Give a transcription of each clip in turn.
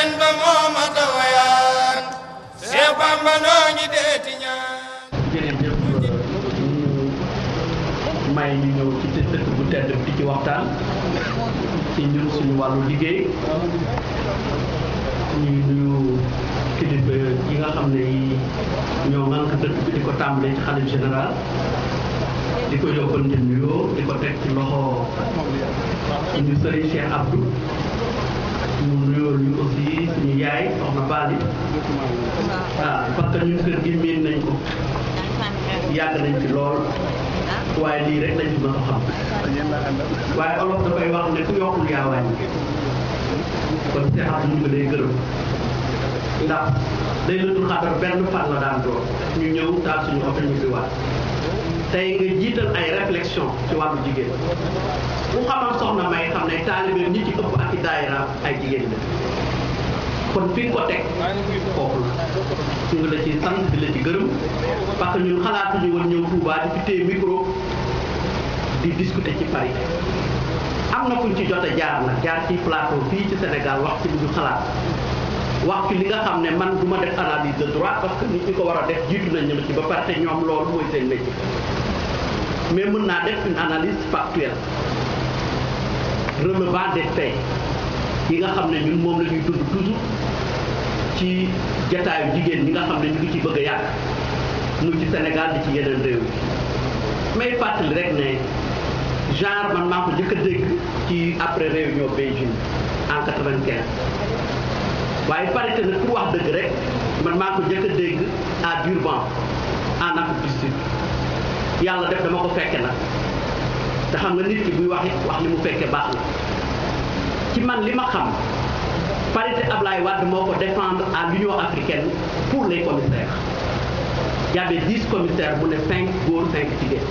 leen ba mooma tawayaan Seex Bamba noo ngi deeti ñaan jërëjëf ñu may ñu ñëw ci dëkk bu tedd bi ci waxtaan ci ñun suñu wàllu liggéey ñu nuyu kilifa yi nga xam ne ñoo ngànk dëkk bi di ko tàmbalee ci xalif général di ko jokkante nuyoo di ko teg ci loxo ñu sëriñ Cheikh Abdou ñu nuyoo ñu aussi suñu yaay soxna Bali waaw parce que ñun kër gi miin nañ ko yàgg nañ ci lool waaye lii rek lañ ci mën a xam waaye olof dafay wax ne ku yokkul yaa wàññi kon Cheikh Abdou ñu ko lay gërëm ndax day lëtul xaatar benn fan la daan doon ñu ñëw daal suñu oto ñu fi waat tey nga jiital ay réflexion ci wàllu jigéen bu xamal soxna May xam ne taalibe ñi ci ëpp ak i daayira ay jigéen la kon fi nga ko teg foofu la ñu ngi la ci sant di la ci gërëm parce que ñun xalaatuñu woon ñëw Touba di fi téye micro di discuter ci Paris am na kuñ ci jot a jaar nag jaar ci plateau fii ci Sénégal wax ci li ñu xalaat wax ci li nga xam ne man du ma def analyse de droit parce que nit ñi ko war a def jiitu nañ ñëw ci ba pare te ñoom loolu mooy seen métier mais mën naa def une analyse factuelle relevant des faits yi nga xam ne ñun moom la ñuy dund toujours ci jataayu jigéen ñi nga xam ne ñu ngi ci bëgg a yàgg mu ci Sénégal di ci yeneen réew yi may fàttali rek ne genre man maa ko njëkk a dégg ci après réunion Beijing en 95 waaye parité nag pour wax dëgg rek man maa ko njëkk a dégg à Durban en Afrique du Sud yàlla def dama ko fekke nag te xam nga nit ki buy wax li mu fekke baax na ci man li ma xam parité Ablaye Wade moo ko défendre à l'Union africaine pour les commissaires y avait 10 commissaires bu ne 5 góor 5 jigéen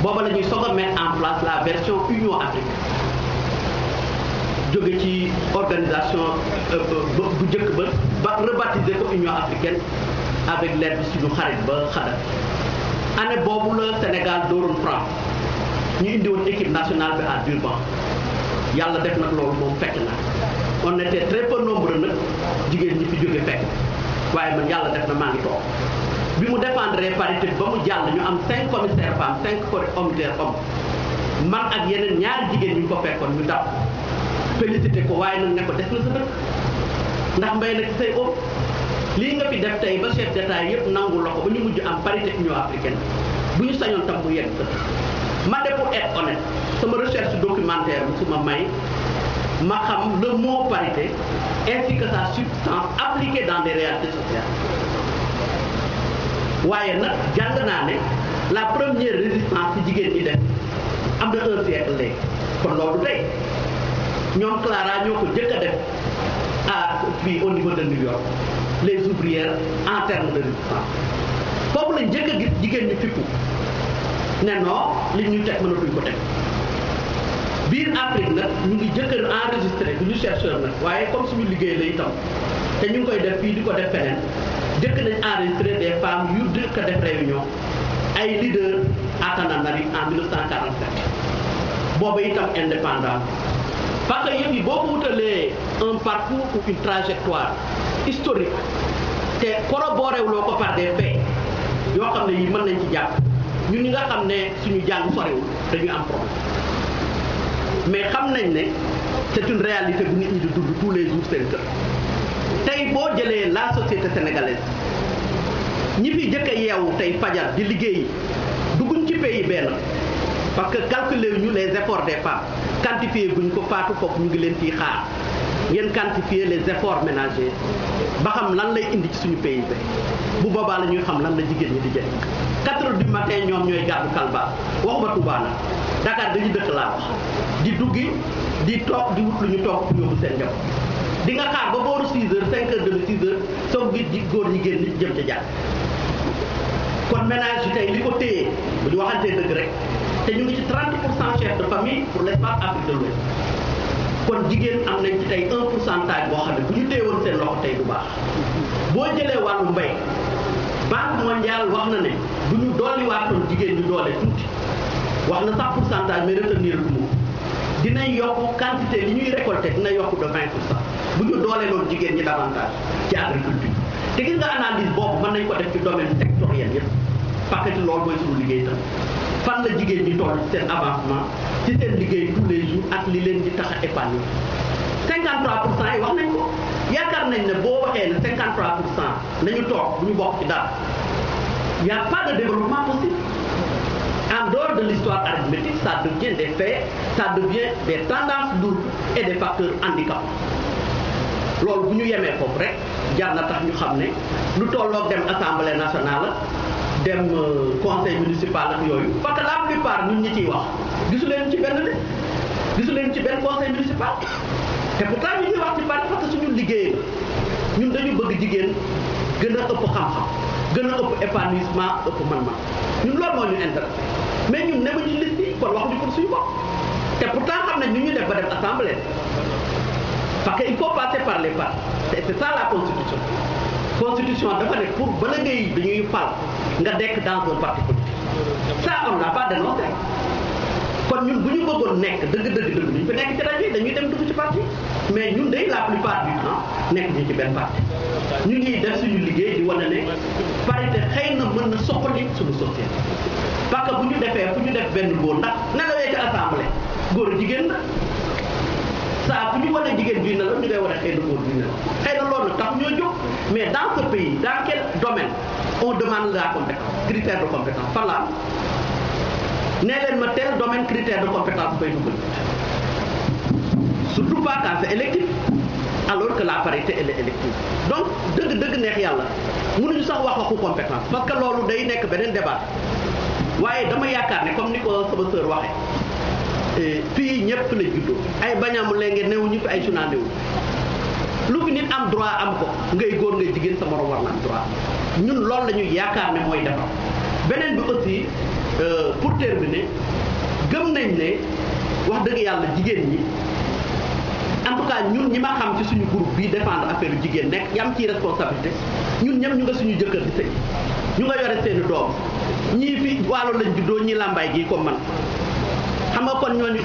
booba la ñuy soog a mettre en place la version Union africaine jóge ci organisation bu njëkk ba rebaptisé ko Union africaine avec l'aide bi suñu xarit ba Kadhafi année boobu la Sénégal dooroon France ñu indi woon équipe nationale bi à Durban yàlla def nag loolu moom fekk na on était très peu nombreux nag jigéen ñi fi jóge fekk waaye man yàlla def na maa ngi toog bi mu défendre parité ba mu jàll ñu am 5 commissaires femmes 5 commissaires hommes man ak yeneen ñaari jigéen ñu ko fekkoon ñu dab félicité ko waaye nag ne ko def na sa dëkk ndax mbay nag say ëpp lii nga fi def tey ba chef d'état yëpp nangu la ko ba ñu mujj am parité Union africaine bu ñu sañoon tam mu yegg ma de pour être honnête sama recherche documentaire bi su ma may ma xam le mot parité ainsi que sa substance appliquée dans des réalités sociales waaye nag jàng naa ne la première résistance ci jigéen ñi def am na un siècle léegi kon loolu tey ñoom Clara ñoo ko jëkk a def fii au niveau de New York les ouvrières en termes de résistance foofu lañ njëkk a gis jigéen ñi fippu ne non li ñu teg mënatuñ ko teg biir Afrique nag ñu ngi jëkk a enregistré bu ñu chercheur nag waaye comme suñu liggéey la itam te ñu ngi koy def fii di ko def feneen jëkk nañ enregistré des femmes yu jëkk a def réunion ay leaders à Tananarive en 1947 booba itam indépendance parce que yëpp yi boo ko wutalee un parcours ou une trajectoire historique te corroboré wuloo ko par des faits yoo xam ne yi mën nañ ci jàpp ñun ñi nga xam ne suñu jàng sorewul dañuy am problème mais xam nañ ne c'est une réalité bu nit ñi di dund tous les jours seen kër tey boo jëlee la société sénégalaise ñi fi jëkk a yeewu tey fajar di liggéeyi dugguñ ci pays benn parce que calculer ñu les efforts des femmes quantifier buñ ko faatu foofu ñu ngi leen ciy xaar ngeen quantifier les efforts ménagers ba xam lan lay indi ci suñu pays bu boobaa la ñuy xam lan la jigéen ñi di jël 4 heures du matin ñoom ñooy gàddu kalba waxuma Touba nag Dakar dañuy dëkk laa wax di duggi di toog di wut lu ñu toog pour yóbbu seen njaboot di nga xaar ba booru 6 heures 5 heures demi 6 heures soo ngi di góor ñi génn jëm ca jàpp kon ménage yi tey li ko téye bu ñu waxantee dëgg rek te ñu ngi ci 30% chefs de famille pour l'espace Afrique de l'Ouest kon jigéen am nañ ci tey 1% boo xam ne bu ñu téyewoon seen loxo tey bu baax boo jëlee wàllu mbay banque mondiale wax na ne bu ñu dolliwaatoon jigéen ñu doole tuuti wax na sax pourcentage mais retenir lu mu dinañ yokk quantité li ñuy récolter dina yokk de 20% bu ñu dooleeloon jigéen ñi davantage ci agriculture te gis nga analyse boobu mën nañ ko def ci domaine sectoriel yëpp parce que loolu mooy suñu liggéey tam fan la jigéen ñi toll seen avancement ci seen liggéey tous les jours ak li leen di tax a épargner 53% yi wax nañ ko yaakaar nañ ne boo waxee ne 53% nañu toog bu ñu bokk ci dara y' a pas de développement possible. En dehors de l'histoire arithmétique, ça devient des faits, ça devient des tendances lourdes et des facteurs handicapants. Loolu bu ñu yemee foofu rek jar na tax ñu xam ne lu tolloog dem assemblée nationale dem conseil municipal ak yooyu parce que la plupart ñun ñi ciy wax gisu leen ci benn liste gisu leen ci benn conseil municipal te pourtant ñu ñuy wax ci parti parce que suñu liggéey la ñun dañu bëgg jigéen gën a ëpp xam-xam gën a ëpp épanouissement ëpp man-man ñun loolu moo ñu intéressé mais ñun nemuñu liste yi kon waxuñu pour suñu bopp te pourtant xam nañ ñu def ba dem assemblée parce que il faut passer par les partis c'est ça la constitution. Constitution dafa ne pour bala ngay dañuy fal nga dekk dans un parti politique ça on n'a pas dénoncé kon ñun bu ñu bëggoon nekk dëgg-dëgg ñu fi nekk ci rajo yi dañuy dem dugg ci parti mais ñun day la plupart du temps nekk ñu ci benn parti ñu ngi def suñu liggéey di wane ne parité xëy na mën na soppali suñu société parce que bu ñu defee fu ñu def benn góor ndax na la wee ci assemblée góor jigéen la saa fu ñu wane jigéen bii na la ñu koy wane xëy na góor bii na la xëy na loolu tax ñoo jóg mais dans ce pays dans quel domaine on demande la compétence critère de compétence fan la am nee leen ma tel domaine critère de compétence bay dugal surtout pas quand c'est électif alors que la parité elle est élective donc dëgg-dëgg neex yàlla mënuñu sax wax waxu compétence parce que loolu day nekk beneen débat waaye dama yaakaar ne comme ni ko sama sœur waxee fii ñëpp la juddoo ay bañaamu léegi néew ñu fi ay sunaandewu lu fi nit am droit am ko ngay góor ngay jigéen sa morom war na am droit ñun loolu la ñuy yaakaar ne mooy defar beneen bi aussi pour terminer gëm nañ ne wax dëgg yàlla jigéen ñi en tout cas ñun ñi ma xam ci suñu groupe bi défendre affaire jigéen nekk yam ci responsabilité ñun ñëpp ñu nga suñu jëkkër di sëy ñu nga yore seeni doom ñii fi waalo lañ juddoo ñii làmbaay gi comme man xam nga kon ñooñu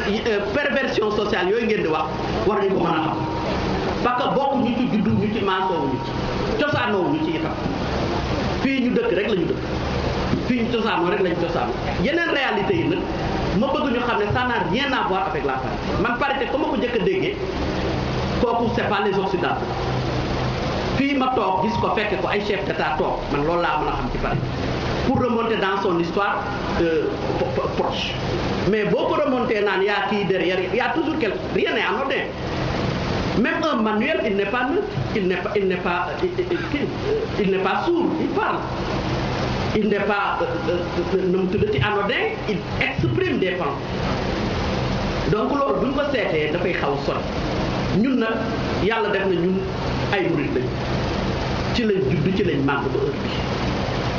perversion sociale yooyu ngeen di wax war nañu ko mën a xam parce que bokk ñu ci juddu ñu ci maasoowuñu ci cosaanoowu ñu ci itam fii ñu dëkk rek la ñu dëkk fii ñu cosaanoo rek la ñu cosaanoo yeneen réalité yi nag ma bëgg ñu xam ne ça n'a rien à voir avec la parité man parité comme ma ko njëkk a déggee kooku c'est pas les occidentaux fii ma toog gis ko fekk ko ay chef d'état toog man loolu laa mën a xam ci parité pour remonter dans son histoire proche mais boo ko remonter naan yaa kii derrière y a toujours quelque rien n'est en ordre même un manuel il n'est pas neutre il n'est pas sourd il parle il n'est pas nu mu tuddati anodin il exprime des pensées donc loolu bu ñu ko seetee dafay xaw a sori ñun nag yàlla def na ñun ay murid lañ ci lañ judd ci lañ màgg ba heure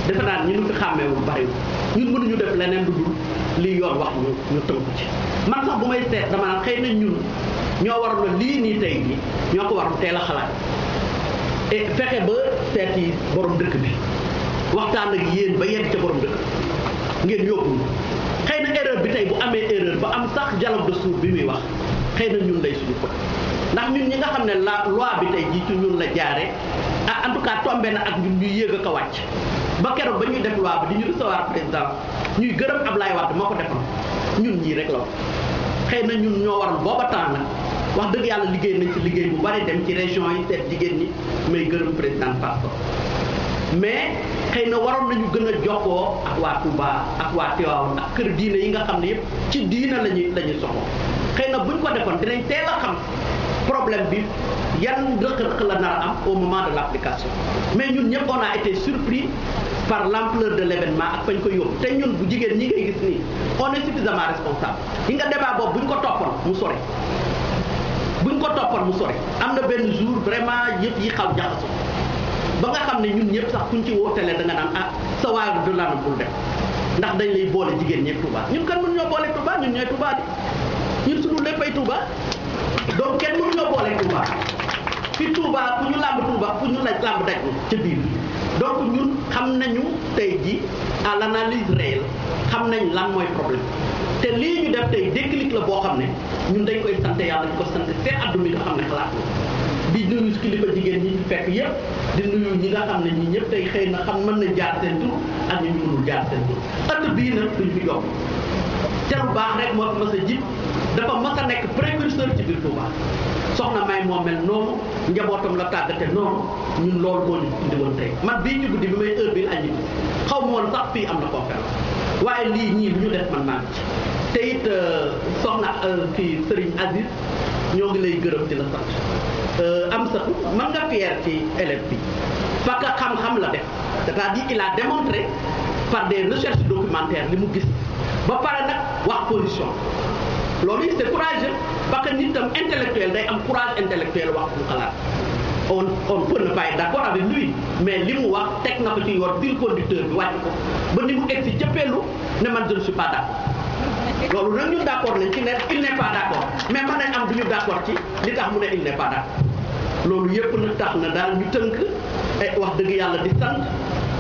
bi defe naa ñu fi xàmmeewul bariwul ñun mënuñu def leneen lu dul li yoon wax ñu tënk ci man sax bu may seet dama naan xëy na ñun ñoo waroon lii nii tey bi ñoo ko waroon teel a xalaat et fexe ba seet yi borom dëkk bi waxtaan ak yéen ba yegg ca borom dëkk ngeen yóbbu xëy na erreur bi tey bu amee erreur ba am sax dialogue de sourds bi muy wax xëy na ñun lay suñu pot ndax ñun ñi nga xam ne la loi bi tey jii ci ñun la jaare ah en tout cas tombé na ak ñun ñuy yéeg ak a wàcc ba keroog ba ñuy def loi bi di ñu recevoir président ñuy gërëm Ablaye Wade moo ko defoon ñun ñii rek la wax xëy na ñun ñoo waral booba temps nag wax dëgg yàlla liggéey nañ ci liggéey bu bari dem ci région yi seet jigéen ñi may gërëm président Passo mais xëy na waroon nañu gën a jokkoo ak waa Touba ak waa Tivaouane ak kër diine yi nga xam ne yëpp ci diine la ñuy soxla xëy na buñ ko defoon dinañ teel a xam problème bi yan rëq-rëq la nar a am au moment de l'application mais ñun ñëpp on a été surpris par l'ampleur de l'événement ak fañ ko yóbbu te ñun bu jigéen ñi ngay gis nii on est suffisamment responsable yi nga débat boobu buñ ko toppoon mu sori am na benn jour vraiment yëpp yi xaw jaxasoo ba nga xam ne ñun ñëpp sax kuñ ci wootelee da nga naan ah sa waar du lanam bul def ndax dañ lay boole jigéen ñeeg Touba ñun kan mënu ñoo boole Touba ñun ñooy Touba di ñun suñu léppay Touba donc kenn mënu ñoo boole Touba fi Touba ku ñu làmb Touba ku ñu laj làmb daj ca biir donc ñun xam nañu tey ji à l'analyse réelle xam nañ lan mooy problème te lii ñu def tey déclic la boo xam ne ñun dañ koy sant yàlla ñu ko sant te àdduna yi nga xam ne xalaat di kilifa jigéen ñi fekk yëpp di nuyu ñi nga xam ne ñi ñëpp tey xëy na xam mën na jaar seen tur ak ñu mënul jaar seen tur. ëtt bii nag duñ fi yokk ca lu baax rek moo fi mas a jib dafa mas a nekk précurseur ci biir Touba soxna May moo mel noonu njabootam la tàggate noonu ñun loolu moo ñu indi woon tey man bii ñu guddi bi may heure bii la aññi xaw ma woon sax fii am na conférence waaye lii ñii lu ñu def man maa ngi ci te it soxna kii Serigne Aziz ñoo ngi lay gërëm di la sant am sa mën nga fier ci élève bi parce que xam-xam la def c'est-à-dire il a démontré par des recherches documentaires li mu gis ba pare nag wax position loolu it c'est courageux parce que nit tam intellectuel day am courage intellectuel wax bu xalaat on peut ne pas être d'accord avec lui mais li mu wax teg na ko ci yor biir conducteur bi wàcc ko ba ni mu egg si jëppeelu ne man je ne suis pas d'accord loolu nag ñun d'accord lañ ci ne il n'est pas d'accord mais mën nañ am duñu d'accord ci li tax mu ne il n'est pas d'accord loolu yëpp nag tax na daal ñu tënk wax dëgg yàlla di sant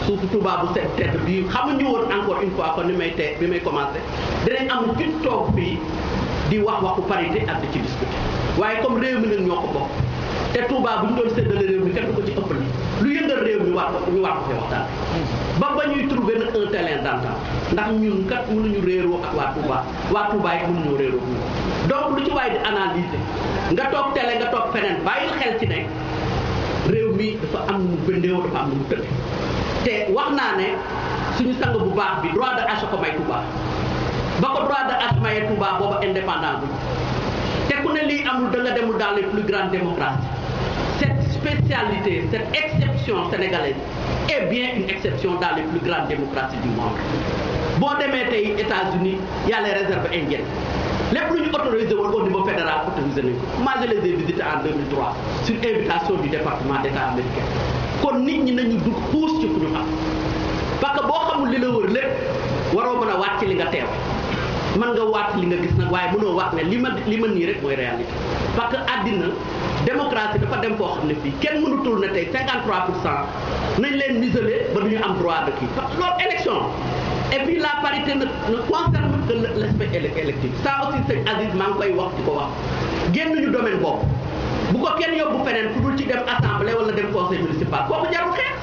suufu Touba bu set tedd bi xamuñu woon encore une fois que ni may tey bi may commencé dinañ am ci toog fii di wax waxu parité ak di ci discuter waaye comme réew mi nag ñoo ko bokk te Touba bu ñu doon séddale réew mi kenn ko ci ëppal lu yëngal réew mi war ko ñu war ko fee waxtaan ba ñuy trouver nag un terrain d'entente ndax ñun kat mënuñu réeroo ak waa Touba yi mënuñu réeroo donc lu ci waay di analyser nga toog télé nga toog feneen bàyyil xel ci ne réew mi dafa am nu mu bëndéewoo dafa am nu mu tëdd te wax naa ne suñu sang bu baax bi droit de achat ko may Touba ba ko droit de achat mayee Touba booba indépendant bi te ku ne lii amul da nga demul dans les plus grandes démocraties cette spécialité cette exception sénégalaise est bien une exception dans les plus grandes démocraties du monde. Bon, demain, les États-Unis, il y a les réserves indiennes. Les plus autorisés au niveau fédéral autorisés. Moi, je les ai visités en 2003 sur invitation du département d'État américain. Quand nous poussons sur nous, parce que si nous avons dit que nous avons dit que nous avons dit que nous avons dit que nous avons dit que nous avons dit que nous avons dit parce que àddina démocratie dafa dem foo xam ne fii kenn mënutul ne tey 53% nañ leen miseler ba du ñu am droit de kii parce que loolu élection et puis la parité ne concerne que l'aspect électif ça aussi sëñ Aziz maa ngi koy wax di ko wax génn ñu domaine boobu bu ko kenn yóbbu feneen ku dul ci dem assemblée wala dem conseil municipal kooku jarul xeex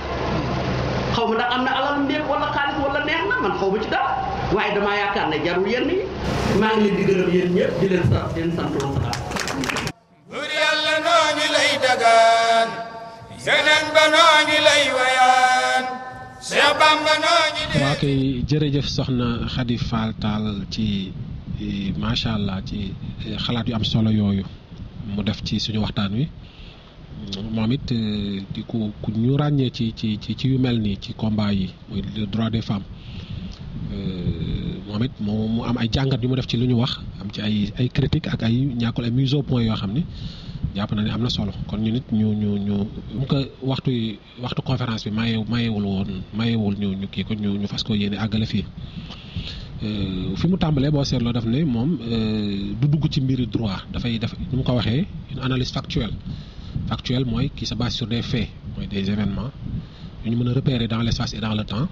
xaw ma ndax am na alal ndéeg wala xaalis wala neex na man xaw ma ci dara waaye damaa yaakaar ne jarul yenn yi maa ngi leen di gërëm yéen ñëpp di leen sant waa kay jërëjëf soxna Khady Fall Tall ci macha allah ci xalaat yu am solo yooyu mu def ci suñu waxtaan wi moom it di ku ñu ràññee ci yu mel nii ci combat yi muy le droit des femmes moom it mu am ay jàngat yu mu def ci lu ñu wax am ci ay critiques ak ay ñàkkul ay mise au point yoo xam ni jàpp na ne am na solo kon ñu nit ñu mu ko waxtu conférence bi mayewul ñu kii ko ñu fas ko yéene àggale fii fi mu tàmbalee boo seetloo daf ne moom du dugg ci mbiri droit dafay def ni mu ko waxee une analyse factuelle mooy qui se base sur des faits mooy des événements yu ñu mën a repérer dans l'espace et dans le temps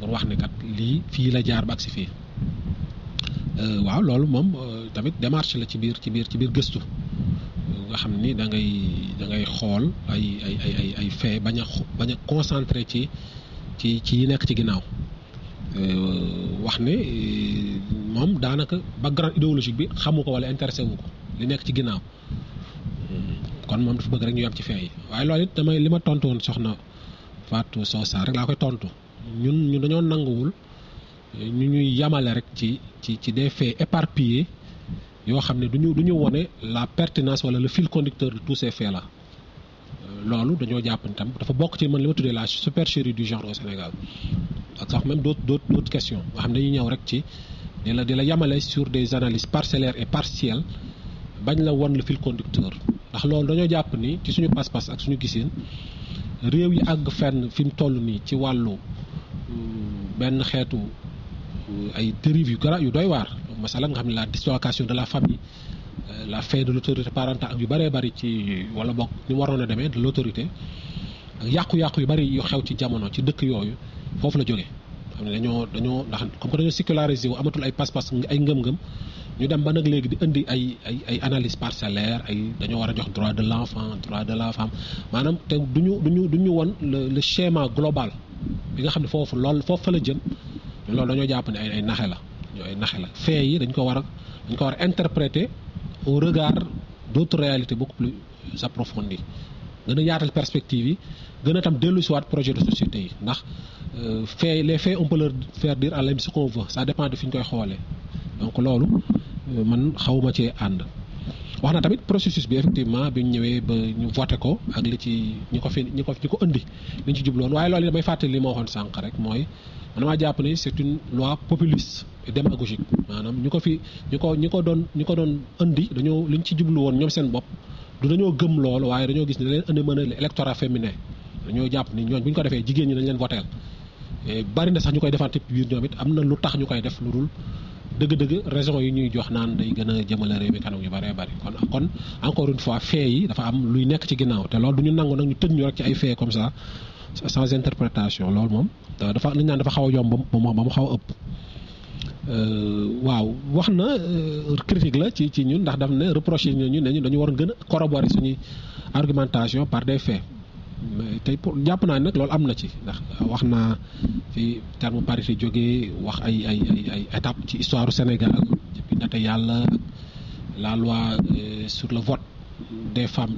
pour wax ne kat lii fii la jaar ba agsi fii waaw loolu moom tamit démarche la ci biir gëstu nga xam ni da ngay xool ay fait bañ a concentré ci yi nekk ci ginnaaw wax ne moom daanaka background idéologique bi xamu ko wala intéressé wu ko li nekk ci ginnaaw kon moom dafa bëgg rek ñu yam ci fait yi waaye loolu it li ma tontu woon soxna Fatou Sow Sarr rek laa koy tontu ñun dañoo nanguwul ñu ñuy yamale rek ci des faits éparpillés yoo xam ne du ñu wone la pertinence wala le fil conducteur de tous ces faits là loolu dañoo jàpp tam dafa bokk ci man li ma tuddee la supercherie du genre au Sénégal ak sax même d'autres questions nga xam ne dañuy ñëw rek ci di la yamale sur des analyses parcellaires et partielles bañ la won le fil conducteur ndax loolu dañoo jàpp ni ci suñu pas-pas ak suñu gisin réew yi àgg fenn fi mu toll nii ci wàllu benn xeetu ay dérives yu doy waar masalan nga xam ne la dislocation de la famille la fin de l'autorité parentale ak yu bëree bëri ci wala bokk ni waroon a demee de l'autorité ak yàqu-yàqu yu bëri yu xew ci jamono ci dëkk yooyu foofu la jógee xam ne dañoo ndax comme que dañoo séculariser wu amatul ay pas-pas ay ngëm-ngëm ñu dem ba nag léegi di indi ay analyse parcellaire ay dañoo war a jox droit de l'enfant droit de la femme maanaam te duñu won le schéma global bi nga xam ne foofu lool foofu la jëm loolu dañoo jàpp ne ay naxe la fee yi dañ ko war a interpréter au regard d'autres réalités beaucoup plus approfondies gën a yaatal perspective yi gën a tam dellu si waat projet de société yi ndax fee les faits on peut leur faire dire à l'âme ce qu'on veut ça dépend de fi ñu koy xoolee donc loolu man xawuma cee ànd wax na tamit processus bi effectivement bi ñu ñëwee ba ñu voté ko ak li ci ñi ko indi liñ ci jubloon waaye loolu damay fàttali li ma waxoon sànq rek mooy man maa jàpp ne c'est une loi populiste et démagogique maanaam ñi ko doon indi dañoo liñ ci jublu woon ñoom seen bopp du dañoo gëm loolu waaye dañoo gis ne da leen indi mën a électorat féminin dañoo jàpp ni ñooñ bu ñu ko defee jigéen ñi dañ leen voteel bari na sax ñu koy defante ci biir ñoom it am na lu tax ñu koy def lu dul dëgg-dëgg raison yi ñuy jox naan day gën a jëmale réew mi kanam yu bëree bëri kon encore une fois fee yi dafa am luy nekk ci ginnaaw te loolu du ñu nangu nag ñu tëj ñu rek ci ay fee comme ça sans interprétation loolu moom dafa li ñu naan dafa xaw a yomb ba mu xaw a ëpp. waaw wax na critique la ci ñun ndax daf ne reproché ñu ne ñu dañu waroon gën a corroborer suñuy argumentation par des faits. tey pour jàpp naa nag loolu am na ci ndax wax naa fi terme parité jógee wax ay étape ci histoire Sénégal depuis ndate yàlla la loi sur le vote des femmes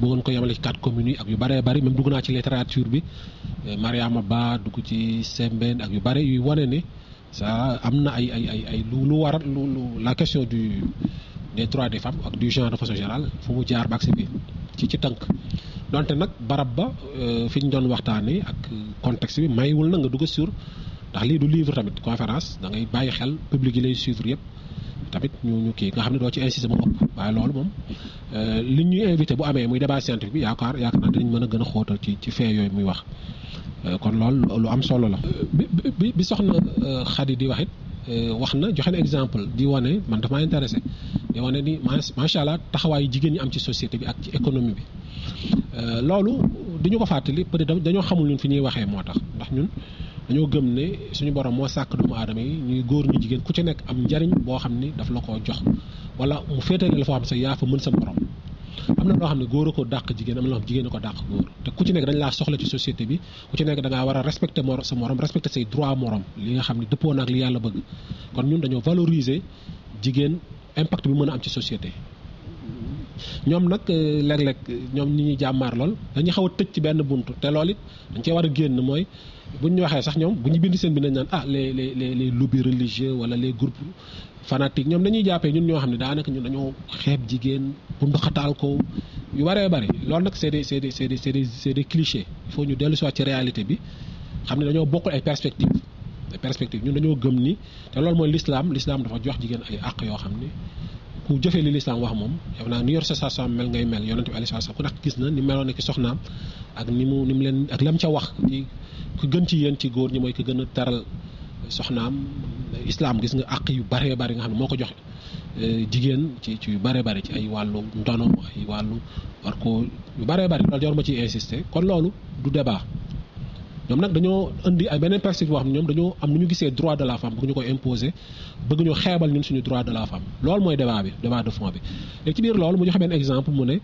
bëggoon ko yemale ci 4 communes yi ak yu bëree bëri même dugg naa ci littérature bi Mariama Ba dugg ci Sembène ak yu bëri yuy wane ne ça am na ay lu waral lu la question des droits des femmes ak du genre de façon générale fu mu jaar ba ak si biir ci tënk. donte nag barab ba fi ñu doon waxtaanee ak contexte bi mayiwul na nga dugg sur ndax lii du livre tamit conférence da ngay bàyyi xel public yi lay suivre yëpp tamit ñu kii nga xam ne doo ci insister mu ëpp waaye loolu moom li ñuy invité bu amee muy débat scientifique bi yaakaar naa dinañ mën a gën a xóotal ci fee yooyu muy wax kon loolu lu am solo la. bi soxna Khady di wax it wax na joxe na exemple di wane man dafa maa intéressé di wane ni macha allah taxawaayu jigéen ñi am ci société bi ak ci économie bi. loolu duñu ko fàttali peut-être dañoo xamul ñun fi ñuy waxee moo tax ndax ñun dañoo gëm ne suñu borom moo sàkk doomu aadama yi ñuy góor ñu jigéen ku ci nekk am njariñ boo xam ni daf la ko jox wala mu féetale la foo xam sax yaa fa mën sa borom am na loo xam ne góor a ko dàq jigéen am na loo xam jigéen a ko dàq góor te ku ci nekk dañ laa soxla ci société bi ku ci nekk da ngaa war a respecter sa morom respecter say droit morom li nga xam ne dëppoo na ak li yàlla bëgg kon ñun dañoo valoriser jigéen impact bi mën a am ci société ñoom nag léeg-léeg ñoom ñi ñuy jàmmaar lool dañuy xaw a tëj ci benn buntu te loolu it dañ cee war a génn mooy bu ñu waxee sax ñoom bu ñu bind seen bi nañ naan les lobbies religieux wala les groupes fanatiques ñoom dañuy jàppee ñun ñoo xam ne daanaka ñun dañoo xeeb jigéen bundu xataal ko yu bëree bëri loolu nag c'est des clichés il faut ñu dellu si waat ci réalité bi xam ne dañoo bokkul ay perspectives ñun dañoo gëm ni te loolu mooy l'islam dafa jox jigéen ay àq yoo xam ne ku jëfee li lislaam wax moom def naa ni yor sa saam mel ngay mel yonent bi alayhi salaam ku ndax gis na ni meloon na ki soxnaam ak ni mu leen ak lam ca wax ku gën ci yéen ci góor ñi mooy ku gën a taral soxnaam islaam gis nga àq yu baree bari nga xam ne moo ko joxe jigéen ci yu baree bari ci ay wàllu ndono ay wàllu war ko yu baree bari loolu yor ma ciy insister kon loolu du débat ñoom nag dañoo indi ay beneen perspective boo xam ne ñoom dañoo am nu ñu gisee droit de la femme bëgg ñu ko imposer bëgg ñu xeebal ñun suñu droit de la femme loolu mooy débat de fond bi léegi ci biir loolu mu joxe benn exemple mu ne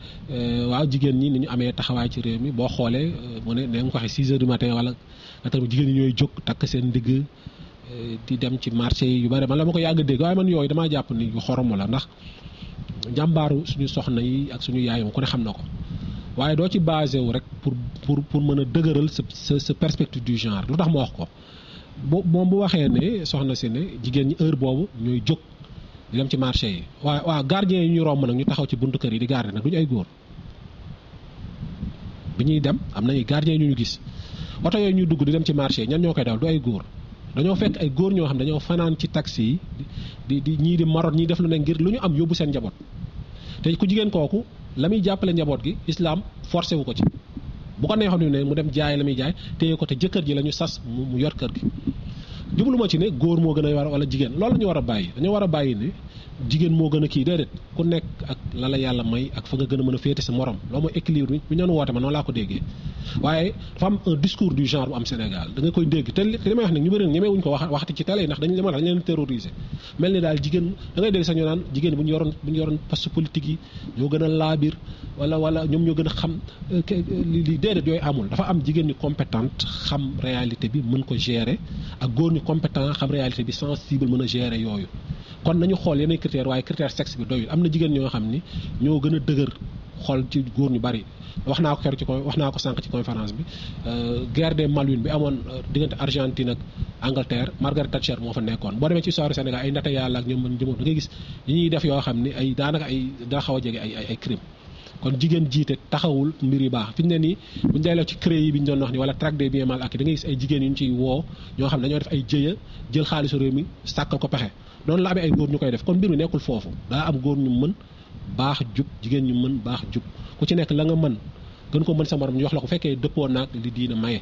waaw jigéen ñi ni ñu amee taxawaay ci réew mi boo xoolee mu ne nga ko waxee 6 heures du matin wala nga tax jigéen ñi ñooy jóg takk seen ndigg di dem ci marché yi yu bari man la ma ko yàgg dégg waaye man yooyu damaa jàpp ni yu xorom la ndax jàmbaaru suñu soxna yi ak suñu yaay moom ku ne xam na ko waaye doo ci basé wu rek pour mën a dëgëral sa perspective du genre lu tax ma wax ko moom bu waxee ne soxna si ne jigéen ñi heure boobu ñooy jóg di dem ci marché yi waaw gardien yi ñu romb nag ñu taxaw ci buntu kër yi di garder nag duñu ay góor bi ñuy dem am nañu gardien yi ñu gis oto yooyu ñuy dugg di dem ci marché yi ñan ñoo koy dawal du ay góor dañoo fekk ay góor ñoo xam dañoo fanaan ci taxi yi di ñii di marot ñii def lu ne ngir lu ñu am yóbbu seen njaboot te ku jigéen kooku la muy jàppale njaboot gi islam forcé wu ko ci bu ko neexoon ne mu dem jaay la muy jaay téye ko te jëkkër ji la ñu sas mu yor kër gi jublu ma ci ne góor moo gën a war wala jigéen loolu la ñu war a bàyyi dañoo war a bàyyi ne jigéen moo gën a kii déedéet ku nekk ak la la yàlla may ak fa nga gën a mën a féete sa morom loolu mooy équilibre bi bu ñu doon woote ma noonu laa ko déggee. waaye dafa am un discours du genre bu am Sénégal da nga koy dégg te li may wax nag ñu bëri ñemewuñ ko waxati ci télé ndax dañ leen terroriser mel ni daal jigéen da ngay dégg sax ñu naan jigéen bu ñu yoroon poste politique yi ñoo gën a laabir wala ñoom ñoo gën a xam li déedéet yooyu amul dafa am jigéen ñi compétente xam réalité bi mën ko gérer ak góor ñi compétent xam réalité bi sensible mën a gérer yooyu kon nañu xool yeneen critères waaye critère sexe bi doyul am na jigéen ñoo xam ni ñoo gën a dëgër xool ci góor ñu bari wax naa ko sànq ci conférence bi guerre des Malouines bi amoon diggante Argentine ak Angleterre Margaret Thatcher moo fa nekkoon boo demee ci histoire Sénégal ay ndata yàlla ak ñoom da ngay gis yi ñuy def yoo xam ni ay daanaka ay daa xaw a jege ay crime kon jigéen jiite taxawul mbir yu baax fi ñu ne nii buñ delloo ci CREI yi bi ñu doon wax ni wala traque des biens mal acquis da ngay gis ay jigéen yu ñu ciy woo ñoo xam ne dañoo def ay jëya jël xaalisu réew mi sàkkal ko pexe noonu la amee ay góor ñu koy def kon mbir mi nekkul foofu daa am góor ñu mën baax jub jigéen ñu mën baax jub ku ci nekk la nga mën gën ko mën sa morom ñu wax la ko fekkee dëppoo naag li diina maye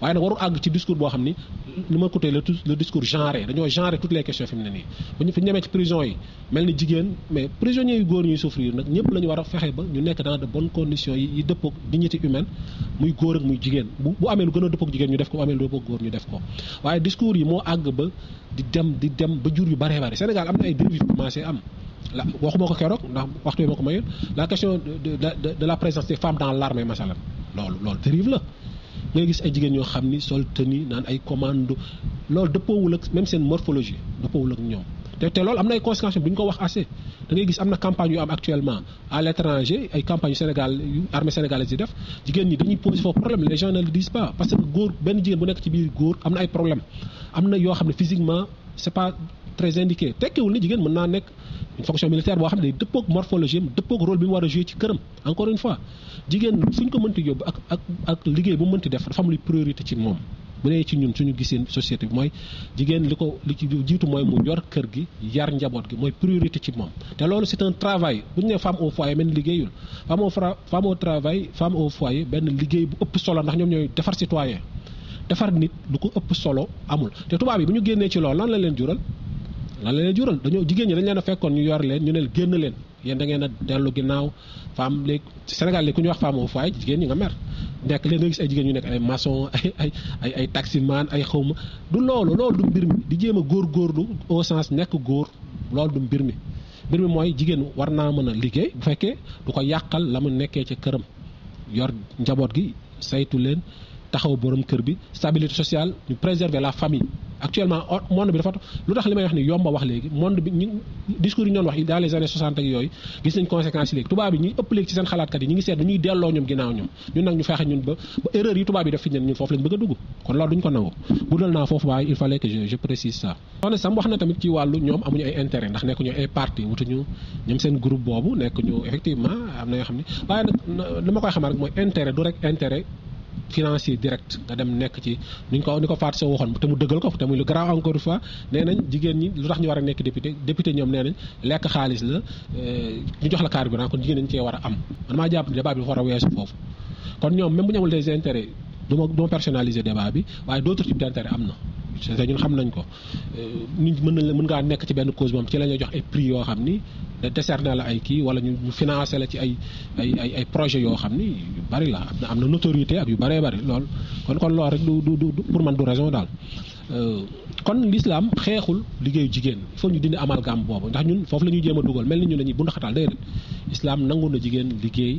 waaye nag warul àgg ci discours boo xam ni li ma ko tey le discours genré dañoo genré toutes les questions fi mu ne nii fi ñu demee ci prison yi mel ni jigéen mais prisonniers yu góor ñuy souffrir nag ñëpp la ñu war a fexe ba ñu nekk dans de bonnes conditions yi dëppoog dignité humaine muy góor ak muy jigéen bu amee lu gën a dëppoog jigéen ñu def ko bu amee lu dëppoog góor ñu def ko waaye discours yi moo àgg ba di dem ba jur yu baree bari Sénégal am na ay dérive commencé am la waxuma ko keroog ndax waxtu bi ma ko mayoon la question de la présence des femmes dans l'armée masalan loolu dérive la ngay gis ay jigéen ñoo xam ni sol tenue naan ay commando loolu dëppoowul ak même seen morphologie dëppoowul ak ñoom te loolu am na ay conséquences bu ñu ko wax assez da ngay gis am na campagne yu am actuellement à l'étranger ay campagne Sénégal yu armée sénégalaise yi def jigéen ñi dañuy poser foofu problème les gens ne le disent pas parce que góor benn jigéen bu nekk ci biir góor am na ay problème am na yoo xam ne physiquement c'est pas très indiqué tekkiwul ni jigéen mën naa nekk une fonction militaire boo xam ne day dëppoog morphologie am dëppoog rôle bi mu war a jouer ci këram encore une fois jigéen suñ ko mënti yóbbu ak liggéey bu mu mënti def dafa am luy priorité ci moom bu dee ci ñun suñu gisee société bi mooy jigéen li ci jiitu mooy mu yor kër gi yar njaboot gi mooy priorité ci moom te loolu c'est un travail bu ñu nee femme au foyer mel liggéeyul femme au travail femme au foyer benn liggéey bu ëpp solo ndax ñoom ñooy defar citoyen defar nit lu ko ëpp solo amul te tubaab yi bu ñu génnee ci loolu lan la leen jural dañoo jigéen ñi dañ leen a fekkoon ñu yor leen ñu ne génn leen yéen da ngeen a dellu ginnaaw femme léegi Sénégal léegi ku ñu wax femme au foyer jigéen ñi nga mer nekk léegi nga gis ay jigéen ñu nekk ay maçon ay taximan ay xawma du loolu du mbir mi di jéem a góorgóorlu au sens nekk góor loolu du mbir mi mooy jigéen war naa mën a liggéey bu fekkee du ko yàqal la mu nekkee ca këram yor njaboot gi saytu leen taxaw borom kër bi stabilité sociale ñu préserver la famille actuellement monde bi dafa lu tax li may wax ni yomba wax léegi monde bi discours yi ñu doon wax dans les années 60 ak yooyu gis nañ conséquences yi léegi tubaab yi ñuy ëpp léegi ci seen xalaatkat yi ñu ngi seet dañuy delloo ñoom ginnaaw ñoom ñun nag ñu fexe ñun ba erreur yi tubaab yi def fi ñun foofu lañ bëgg a dugg kon loolu duñ ko nangu guddal naa foofu waaye il fallait que je précise ça soxna Sam wax na tamit ci wàllu ñoom amuñu ay intérêt ndax nekkuñu ay parti wutuñu ñoom seen groupe boobu nekkuñu effectivement am na yoo xam ne waaye nag li ma koy xamal rek mooy intérêt du rek intérêt financier direct nga dem nekk ci ni ko faat soo waxoon te mu dëggal ko te muy lu garaaw encore une fois nee nañ jigéen ñi lu tax ñu war a nekk député ñoom nee nañ lekk xaalis la ñu jox la carburant kon jigéen dañ cee war a am man maa jàpp ni débat bi dafa war a weesu foofu kon ñoom même bu ñu amul des intérêts du ma personnaliser débat bi waaye d'autres types d'intérêts am na c'est ñun xam nañ ko nit mën ngaa nekk ci benn cause moom ci la ñuy jox ay prix yoo xam ni décerné la ay kii wala ñu financé la ci ay projet yoo xam ni yu bari la am na notoriété ak yu baree bari lool kon loolu rek du pour man du raison daal kon l'islam xeexul liggéeyu jigéen il faut ñu dindi amalgame boobu ndax ñun foofu la ñuy jéem a dugal mel ni ñun dañuy bund xataal déedéet islam nangu na jigéen liggéey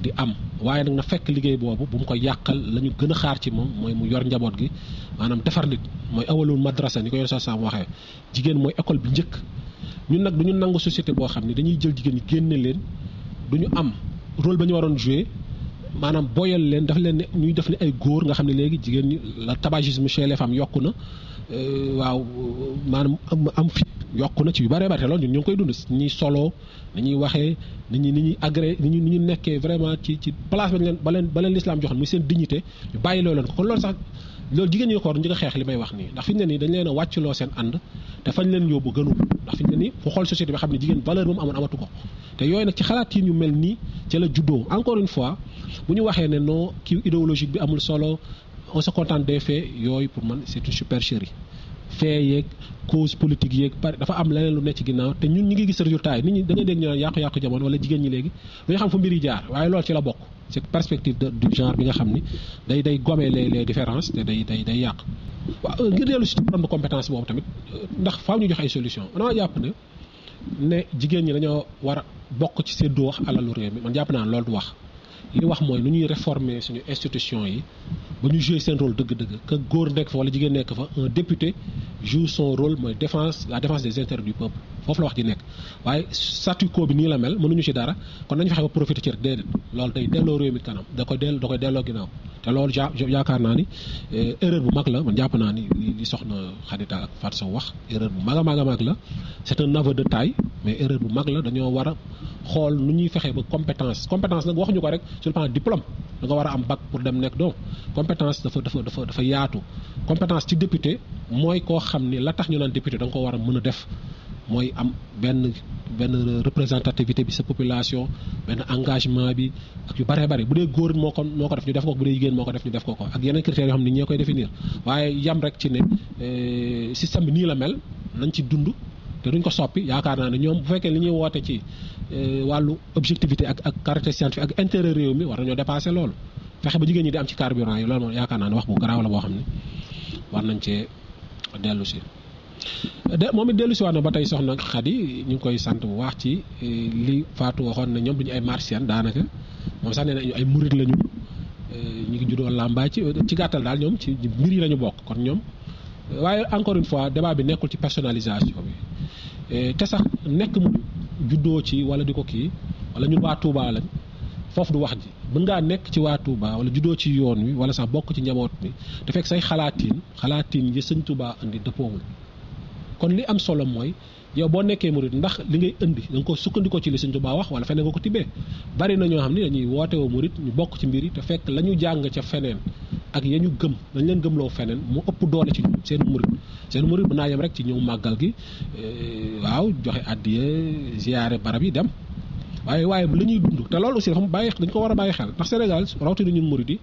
di am waaye nag na fekk liggéey boobu bu mu ko yàqal la ñu gën a xaar ci moom mooy mu yor njaboot gi maanaam defar nit mooy awalul madrasa ni ko yor saa waxee jigéen mooy école bi njëkk ñun nag duñu nangu société boo xam ne dañuy jël jigéen ñi génne leen duñu am rôle ba ñu waroon jouer maanaam boyal leen daf leen ne ñuy def ni ay góor nga xam ne léegi jigéen ñi la tabagisme chez les femmes yokku na waaw maanaam am fit yokku na ci yu bëree bëri loolu ñun ñu ngi koy dund ñuy solo ni ñuy waxee ni ñuy agré ni ñu nekkee vraiment ci place ba leen l'islam joxoon muy seen dignité ñu bàyyi loolu ko kon loolu sax loolu jigéen ñi ko war njëkk a xeex li may wax nii ndax fi ñu ne nii dañ leen a wàcculoo seen ànd te fañ leen yóbbu gënul ndax fi ñu ne nii fu xool société bi xam ne jigéen valeur moom amoon amatu ko te yooyu nag ci xalaat yi ñu mel nii ci la juddoo encore une fois bu ñu waxee ne non kii idéologique bi amul solo on se contente des faits yooyu pour man c'est une supercherie fee yeeg cause politique yeeg par dafa am leneen lu ne ci ginnaaw te ñun ñu ngi gis résultat yi nit ñi da ngay dégg ñu naan yàqu-yàqu jamono wala jigéen ñi léegi dañu xam fu mbir yi jaar waaye loolu ci la bokk c'est perspective du genre bi nga xam ni day gommer les différences te day yàq. waaw ngir dellu si problème de compétence boobu tamit ndax faaw ñu jox ay solution non jàpp ne jigéen ñi dañoo war a bokk ci séddoo wax alalu réew mi man jàpp naa loolu du wax li wax mooy nu ñuy réformer suñu institution yi ba ñu jouer seen rôle dëgg-dëgg que góor nekk fa wala jigéen nekk fa un député joue son rôle mooy la défense des intérêts du peuple foofu la wax ji nekk waaye statu quo bi nii la mel mënuñu ci dara kon nañu fexe ba profiter ci rek déedéet loolu day delloo réew mi kanam da koy delloo ginnaaw te loolu yaakaar naa ni erreur bu mag la man jàpp naa ni li soxna Khadija ak Fatou Sow wax erreur bu mag a mag a mag la c'est un aveu de taille mais erreur bu mag la dañoo war a xool nu ñuy fexe ba compétence nag waxuñu ko rek sur le plan diplôme da nga war a am bac pour dem nekk donc compétence dafa yaatu compétence ci député mooy koo xam ni la tax ñu naan député da nga ko war a mën a def mooy am benn représentativité bi sa population benn engagement bi ak yu bare bare bu dee góor moo ko def ñu def ko bu dee jigéen moo ko def ñu def ko ko ak yeneen critères yoo xam ne ñoo koy définir waaye yam rek ci ne système bi nii la mel nañ ci dund te duñ ko soppi yaakaar naa ne ñoom bu fekkee li ñuy woote ci wàllu objectivité ak caractère scientifique ak intérêt réew mi war nañoo dépasser loolu fexe ba jigéen ñi di am ci carburant yi loolu moom yaakaar naa ne wax bu garaaw la boo xam ne war nañ cee dellu si moom it dellu si waat na ba tey soxna Khady ñu ngi koy sant bu baax ci li Fatou waxoon ne ñoom duñu ay martienne daanaka moom sax nee na ay murit lañu ñu ngi juddoo làmbaay ci gàttal daal ñoom ci mbir yi lañu bokk kon ñoom waaye encore une fois débat bi nekkul ci personnalisation bi te sax nekk mu juddoo ci wala di ko kii wala ñun waa Touba lañ foofu du wax ji mën ngaa nekk ci waa Touba wala juddoo ci yoon wi wala sax bokk ci njaboot bi te fekk say xalaatiin yi sëñ Touba indi dëppoowul kon li am solo mooy yow boo nekkee murid ndax li ngay indi da nga ko sukkandikoo ci li Sëñ Tuubaa wax wala feneen nga ko tibbee bari na ñoo xam ne dañuy woote woo murid ñu bokk ci mbir yi te fekk la ñu jàng ca feneen ak ya ñu gëm dañ leen gëmloo feneen mu ëpp doole ci ñun seen murid mën naa yem rek ci ñëw màggal gi waaw joxe addiya ziyaare barab yi dem waaye la ñuy dund te loolu aussi dafa dañ ko war a bàyyi xel ndax Sénégal rawatina ñun murid yi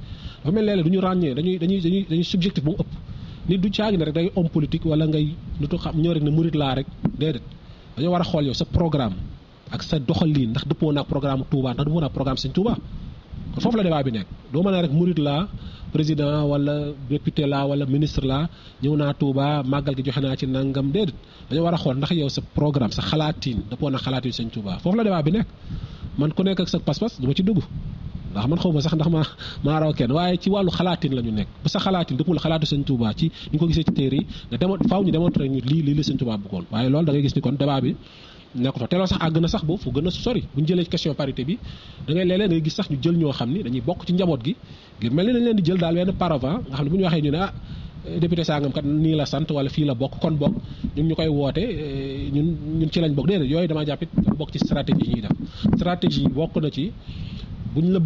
dafa mel léeg-léeg du ñu ràññee dañuy subjectif bu mu ëpp nit du caagi ne rek day homme politique wala ngay lutu xam ñëw rek ne murit laa rek déedéet dañoo war a xool yow sa programme ak sa doxalin ndax dëppoo naag programme Touba ndax dëppoo naag programme Sëñ Touba kon foofu la débat bi nekk doo mën a rek murit laa président wala député laa wala ministre laa ñëw naa Touba màggal gi joxe naa ci nangam déedéet dañoo war a xool ndax yow sa programme sa xalaatiin dëppoo naag xalaatiin Sëñ Touba foofu la débat bi nekk man ku nekk ak sa pas-pas du ma ci dugg ndax man xaw ma sax ndax maa raw kenn waaye ci wàllu xalaatin la ñu nekk ba sa xalaatin dëppul xalaatu Sëñ Tuubaa ci ñu ko gisee ci téere yi nga faaw ñu démontrer ñu lii la Sëñ Tuubaa bëggoon waaye loolu da ngay gis ni kon débat bi nekkutoo te loolu sax àgg na sax boobu fu gën a sori bu ñu jëlee question parité bi da ngay léeg-léeg da ngay gis sax ñu jël ñoo xam ni dañuy bokk ci njaboot gi ngir mel ni dañ leen di jël daal benn paravent nga xam ne bu ñu waxee ñu ne député sangam kat nii la sant wala fii la bokk kon bokk ñun ñu koy woote ñun ci lañ bokk déedéet yooyu dama jàppit bokk ci stratégie yi ñuy def stratégie bokk na ci buñ la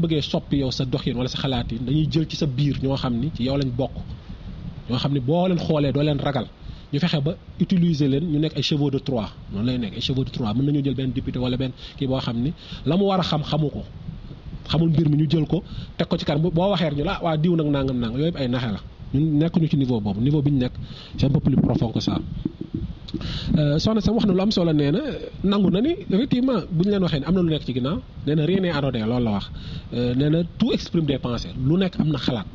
bëggee soppi yow sa doxin wala sa xalaatin dañuy jël ci sa biir ñoo xam ni ci yow lañ bokk ñoo xam ni boo leen xoolee doo leen ragal ñu fexe ba utiliser leen ñu nekk ay chevaux de Troie noonu lay nekk ay chevaux de Troie mën nañu jël benn député wala benn kii boo xam ni la mu war a xamu ko xamul mbir mi ñu jël ko teg ko ci kanam boo waxee ñu la waa diw nag nangam yooyu ay naxe la ñun nekkuñu ci niveau boobu niveau bi ñu nekk c'est un peu plus profond que ça. soxna sam wax na lu am solo nee na nangu na ni effectivement bu ñu leen waxee ne am na lu nekk ci ginnaaw nee na rien n'est anodin loolu la wax nee na tout exprime des pensées lu nekk am na xalaat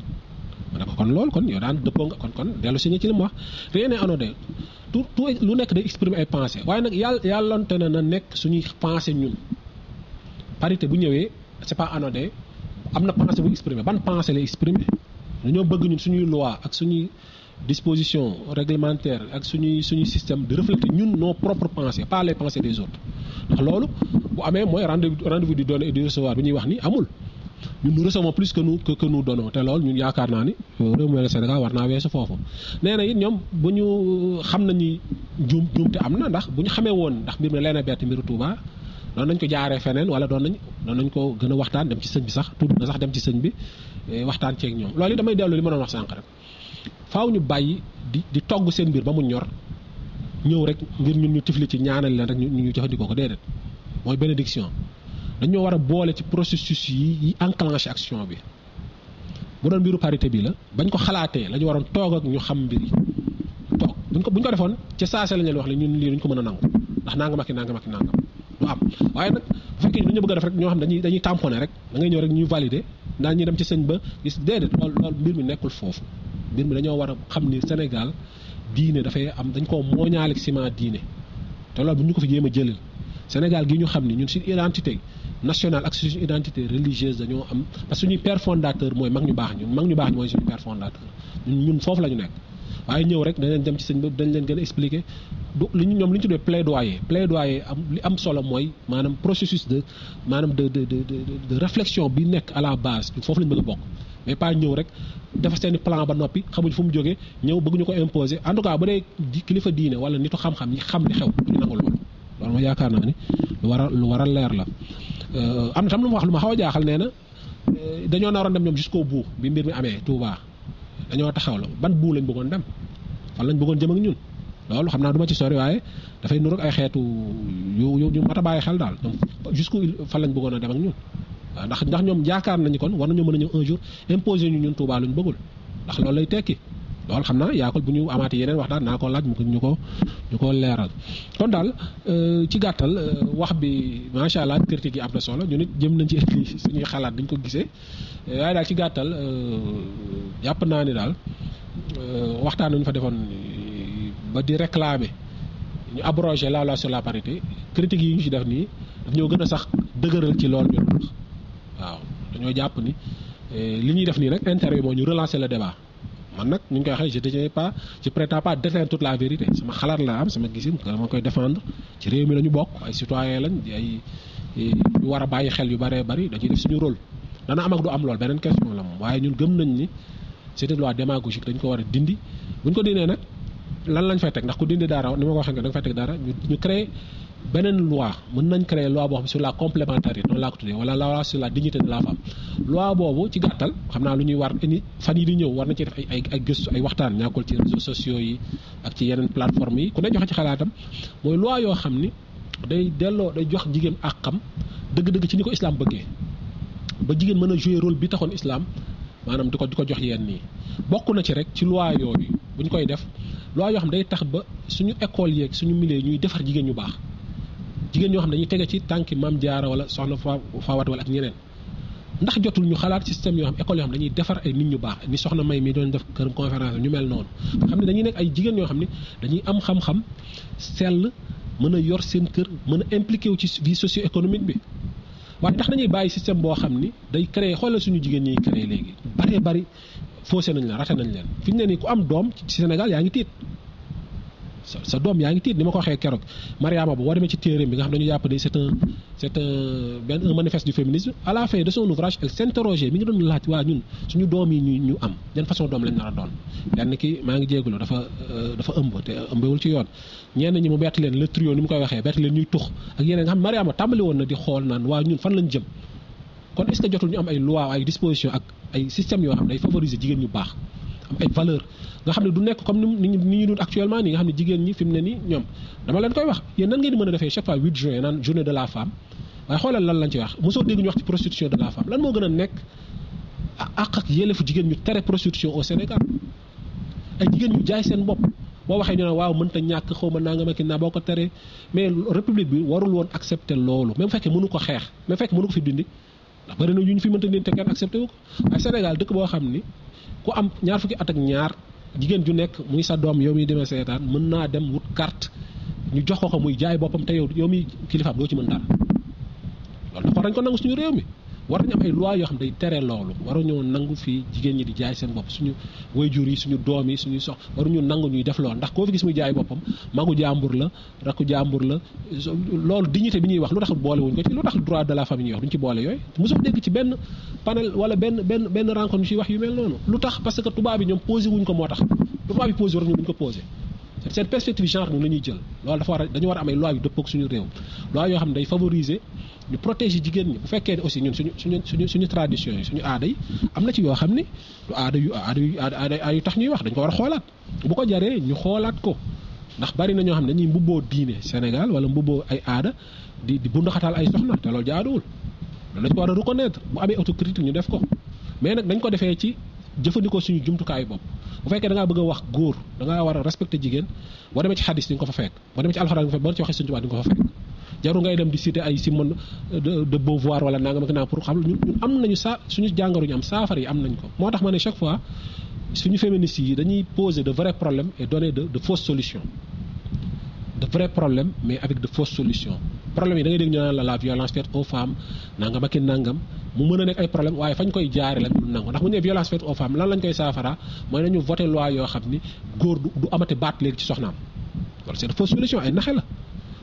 ma ne ko kon loolu kon yow daan dëppoo nga kon dellu si nga ci li mu wax rien n'est anodin tout lu nekk day exprime ay pensées waaye nag yàllante na nekk suñuy pensées ñun parité bu ñëwee c'est pas anodin am na pensée bu exprimer ban pensée lay exprimer dañoo bëgg ñun suñuy loi ak suñuy disposition réglementaire ak suñuy système de refléter ñun nos propres pensées pas les pensées des autres ndax loolu bu amee mooy rendez-vous du donner et du recevoir bi ñuy wax ni amul ñun nous recevons plus que nous donnons te loolu ñun yaakaar naa ni réew mi Sénégal war naa weesu foofu. nee na it ñoom bu ñu xam nañu juumte am na ndax bu ñu xamee woon ndax mbir mi leen a bett mbiru Touba doon nañ ko jaaree feneen wala doon nañ ko gën a waxtaan dem ci sëñ bi sax tudd na sax dem ci sëñ bi waxtaan ceeg ñoom loolu damay dellu li ma doon wax sànq rek. faaw ñu bàyyi di togg seen mbir ba mu ñor ñëw rek ngir ñun ñu tifli ci ñaanal leen rek ñu jëfandikoo ko déedéet mooy bénédiction dañoo war a boole ci processus yi enclenché action bi bu doon mbiru parité bi la bañ ko xalaatee la ñu waroon toog ak ñu xam mbir yi buñ ko defoon ci saase lañ leen wax ne ñun lii duñ ko mën a nangu ndax nangam ak nangam ak nangam du am. waaye nag bu fekkee ñu bëgg a def rek ñoo xam dañuy tamponné rek da ngay ñëw rek ñuy valider naan ñu dem ci sëñ ba gis déedéet loolu mbir mi nekkul foofu. mbir mi dañoo war a xam ni Sénégal diine dafay am dañ koo mooñaale ciment diine te loolu bu ñu ko fi jéem a jëlal Sénégal gi ñu xam ni ñun suñu identité nationale ak suñu identité religieuse dañoo am parce que suñuy père fondateur mooy mag ñu baax ñun mag ñu baax mooy suñu père fondateur ñun foofu la ñu nekk. waaye ñëw rek dañ leen dem ci sëñ boobu dañ leen gën a expliquer du li ñu ñoom li ñu tuddee plaidoyer am li am solo mooy maanaam processus de maanaam de réflexion bi nekk à la base foofu la ñu bëgg a bokk. mais pas ñëw rek dafa seen plan ba noppi xamuñ fu mu jógee ñëw bëgg ñu ko imposer en tout cas bu dee kilifa diine wala nitu xam-xam ñi xam li xew duñu nangu loolu. loolu mooy yaakaar naa ni lu war a leer la am na tam lu ma wax lu ma xaw a jaaxal nee na dañoo naroon dem ñoom jusqu'au bout bi mbir mi amee Touba dañoo taxaw la ban bout lañ bëggoon dem fan lañ bëggoon jëm ak ñun loolu xam naa du ma ci sori waaye dafay nuru ay xeetu yu mat a bàyyi xel daal donc jusqu'au fan lañ bëggoon a dem ak ñun. waaw ndax ñoom yaakaar nañu kon war nañoo mën a ñëw un jour imposer ñu ñun Touba luñ bëggul ndax loolu lay tekki loolu xam naa yaakol bu ñu amaatee yeneen wax daal naa ko laaj ñu ko leeral kon daal ci gàttal wax bi macha allah critique yi am na solo ñu nit jëm nañ ci suñuy xalaat dañ ko gisee waaye daal ci gàttal jàpp naa ni daal waxtaan nañu fa defoon ba di réclamer ñu abroger la loi sur la parité critique yi ñu ci def nii daf ñoo gën a sax dëgëral ci loolu ñu wax waaw dañoo jàpp ni li ñuy def nii nag intérêt bi moo ñu relancer le débat man nag ñu ngi koy waxee je prétends pas détenir toute la vérité sama xalaat la am sama gisin dama koy défendre ci réew mi la ñu bokk ay citoyen lañ ay ñu war a bàyyi xel yu bëree bëri dañuy def suñu rôle. dana am ak du am lool beneen question la moom waaye ñun gëm nañ ni c'est une loi démagogique dañ ko war a dindi bu ñu ko dindee nag lan lañ fay teg ndax ku dindi dara ni ma ko waxee nga da nga fay teg dara ñu créer. beneen loi mën nañ créer loi boo xam sur la complémentarité noonu laa ko tuddee wala loi sur la dignité de la femme loi boobu ci gàttal xam naa lu ñuy war ni fan yi di ñëw war na ci def ay gëstu ay waxtaan ñàkkul ci réseaux sociaux yi ak ci yeneen plateforme yi ku ne joxe ci xalaatam mooy loi yoo xam ni day jox jigéen àqam dëgg-dëgg ci ni ko islam bëggee ba jigéen mën a jouer rôle bi taxoon islam maanaam di ko jox yenn yi bokk na ci rek ci loi yooyu bu ñu koy def loi yoo xam day tax ba suñu école yeeg suñu milieu ñuy defar jigéen ñu baax jigéen ñoo xam ne dañuy tege ci tànki Maam Jaara wala soxna Fawat wala ak ñeneen ndax jotul ñu xalaat système yoo xam école yoo xam dañuy defar ay nit ñu baax ni soxna May mi doon def këram conférence ñu mel noonu xam ne dañuy nekk ay jigéen yoo xam ne dañuy am xam-xam sell mën a yor seen kër mën a impliqué wu ci vie socio-économique bi waaye ndax dañuy bàyyi système boo xam ni day créé xoolal suñu jigéen ñiy créé léegi baree bari faussé nañ la raté nañ leen fi ñu ne nii ku am doom ci Sénégal yaa ngi tiit sa doom yaa ngi tiit ni ma ko waxee keroog Mariama bu war demee ci téeréem bi nga xam ne dañu jàpp ne c'est un manifeste du féminisme à la fin de son ouvrage elle s'interrogeait mi ngi doon laaj waa ñun suñu doom yi ñu am yan façon doom lañ nar a doon benn ki maa ngi jégalu dafa ëmb te ëmbewul ci yoon ñenn ñi mu bett leen le trio ni mu koy waxee bett leen ñuy tux ak yeneen nga xam Mariama tàmbali woon na di xool naan waa ñun fan lañ jëm kon est-ce que jotul ñu am ay loi ay disposition ak ay systèmes yoo xam day favoriser jigéen ñu baax am ay valeur nga xam ne du nekk comme ni ñu dund actuellement nii nga xam ne jigéen ñi fi mu ne nii ñoom dama leen koy wax yéen nan ngeen di mën a defee chaque fois 8 juin naan journée de la femme waaye xoolal lan lañ ci wax mosoo dégg ñu wax ci prostitution de la femme lan moo gën a nekk àq ak yelleefu jigéen ñu tere prostitution au Sénégal ay jigéen ñu jaay seen bopp boo waxee ñu ne waaw mënta ñàkk xaw ma nangam ak naa boo ko teree mais république bi warul woon accepter loolu même fekkee mënu ko xeex même fekkee mënu ko fi dindi ndax bëri na yu ñu fi mënta dindi te kenn accepté wu ko waaye Sénégal dëkk boo xam ni ku am ñaar fukki at ak ñaar jigéen ju nekk muy sa doom yow miy demee seetaan mën naa dem wut carte ñu jox ko muy jaay boppam te yow miy kilifaam doo ci mën dara loolu dafa war nañ ko nangu suñu réew mi war nañu am ay loi yoo xam day tere loolu waruñoo nangu fii jigéen ñi di jaay seen bopp suñu wayjur yi suñu doom yi suñu sox waruñu nangu ñuy def loolu ndax koo fi gis muy jaay boppam magu jàmbur la rakku jàmbur la loolu dignité bi ñuy wax lu tax boole wuñ ko ci lu tax droit de la famille ñuy wax duñ ci boole yooyu mosoo dégg ci benn panel wala benn rencontre ñu ciy wax yu mel noonu lu tax parce que tubaab bi ñoom posé wuñ ko moo tax tubaab bi posé war ñu duñ ko posé seen perspective genre ñu la ñuy jël loolu dañu war a am ay loi yu dëppoo ak suñu réew loi yoo xam ne day favoriser ñu protéger jigéen ñi bu fekkee ne aussi ñun suñu tradition yi suñu aada yi am na ci yoo xam ne du aada yu tax ñuy wax dañ ko war a xoolaat bu ko jaree ñu xoolaat ko ndax bari na ñoo xam ne dañuy mbubboo diine Sénégal wala mbubboo ay aada di bundaxataal ay soxna te loolu jaaduwul loolu dañ ko war a reconnaître bu amee autocritique ñu def ko mais nag dañ ko defee ci jëfandikoo suñu jumtukaayu bopp bu fekkee da ngaa bëgg a wax góor da ngaa war a respecté jigéen boo demee ci xadis di nga ko fa fekk boo demee ci alxuraan nga fa boo ci waxee Sëñ Tuubaa di nga ko fa fekk jaru ngay dem di cité ay Simone de Beauvoir wala nangam ak naa pour xam ñun am nañu sa suñu jàngoro ñu am saafara yi am nañ ko moo tax ma ne chaque fois suñu féministes yi dañuy poser de vrais problèmes et donner de fausses solutions de vrais problèmes mais avec de fausses solutions problèmes yi da ngay dégg ñu naan la violence faite aux femmes nangam ak nangam mu mën a nekk ay problème waaye fañ koy jaare la ñu nangu ndax mu ne violence faite aux femmes lan lañ koy saafara mooy nañu voté loi yoo xam ni góor du amati baat léegi ci soxnaam loolu c'est de fausse solution ay naxe la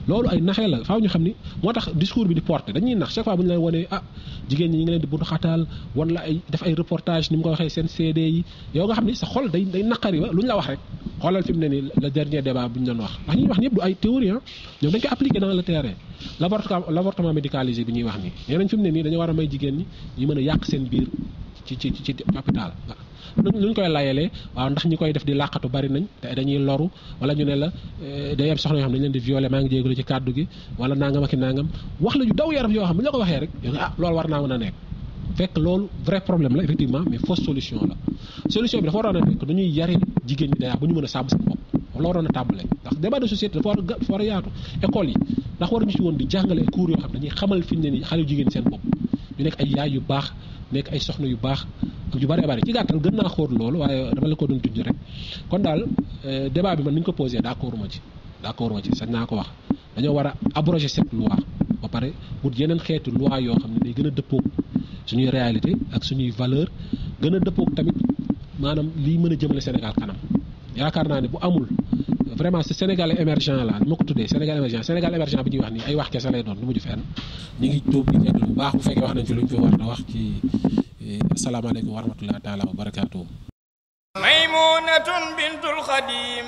loolu ay naxe la faaw ñu xam ni moo tax discours bi di porté dañuy nax chaque fois bu ñu leen wanee ah jigéen ñi ñu ngi leen di buntu xataal wan la ay def ay reportage ni mu ko waxee seen CD yi yow nga xam ni sa xol day naqari ba lu ñu la wax rek xoolal fi mu ne nii le dernier débat bu ñu doon wax ndax ñuy wax ñëpp du ay théorie ah ñoom dañ ko appliqué dans le terrain l'avortement médicalisé bi ñuy wax nii nee nañ fi mu ne nii dañu war a may jigéen ñi ñu mën a yàq seen biir ci hôpital luñ koy layalee waaw ndax ñi koy def di làqatu bari nañ te dañuy loru wala ñu ne la day am soxna yoo xam dañ leen di violer maa ngi jégalu ci kàddu gi wala nangam ak nangam wax la ju daw yaram yoo xam bu ñu la ko waxee rek ah loolu war naa mën a nekk fekk loolu vrai problème la effectivement mais fausse solution la solution bi dafa waroon a nekk dañuy yare jigéen ñi dayaa bu ñu mën a sàmm seen bopp la waroon a tàmbale ndax débat de société dafa war a yaatu école yi ndax waruñu ci woon di jàngale cours yoo xam dañuy xamal fi ñu ne ni xale yu jigéen seen bopp ñu nekk ay yaay yu baax nekk ay soxna yu baax ak yu bari bari ci gàttal gën naa xóot loolu waaye dama la ko doon tudd rek kon daal débat bi man ni ñu ko posé d'accord ma ci sañ naa ko wax dañoo war a abroger cette loi ba pare pour yeneen xeetu loi yoo xam ne day gën a dëppoog suñuy réalité ak suñuy valeur gën a dëppoog tamit maanaam lii mën a jëmale Sénégal kanam yaakaar naa ne bu amul vraiment ce Sénégal émergent la ni ma ko tuddee Sénégal émergent bi ñuy wax nii ay wax kese lay doon lu mujj fenn ñu ngi tuub di jéglu bu baax bu fekkee wax nañ ci luñ fi war na wax ci asalaamaaleykum wa rahmatullahi taala wa barakaatuh. Maymunatun bintul Xadim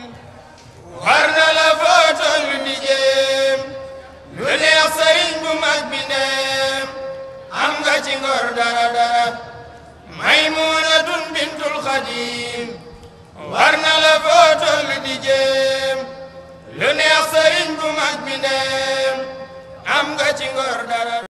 war na la footal di jéem lu neex sëriñ bu mag bi neem am nga ci ngor dara Maymunatun bintul Xadim war na la footal di jéem lu neex sëriñ bu mag bi neem am nga ci ngor dara